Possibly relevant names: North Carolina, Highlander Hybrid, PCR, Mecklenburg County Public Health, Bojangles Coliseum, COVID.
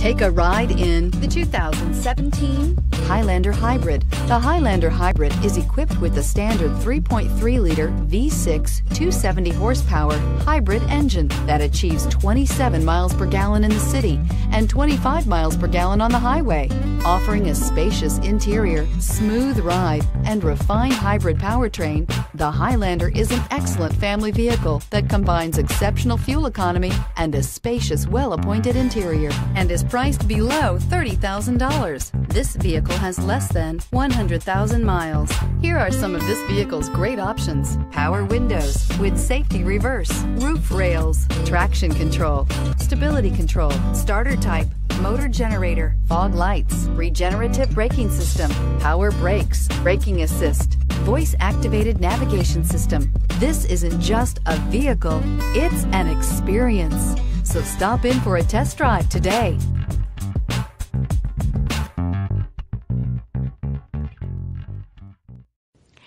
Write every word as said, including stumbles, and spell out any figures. Take a ride in the two thousand seventeen Highlander Hybrid. The Highlander Hybrid is equipped with the standard three point three liter V six two hundred seventy horsepower hybrid engine that achieves twenty-seven miles per gallon in the city and twenty-five miles per gallon on the highway, offering a spacious interior, smooth ride, and refined hybrid powertrain. The Highlander is an excellent family vehicle that combines exceptional fuel economy and a spacious, well-appointed interior, and is priced below thirty thousand dollars. This vehicle has less than one hundred thousand miles. Here are some of this vehicle's great options: power windows with safety reverse, roof rails, traction control, stability control, starter type, motor generator, fog lights, regenerative braking system, power brakes, braking assist, voice-activated navigation system. This isn't just a vehicle, it's an experience. So stop in for a test drive today.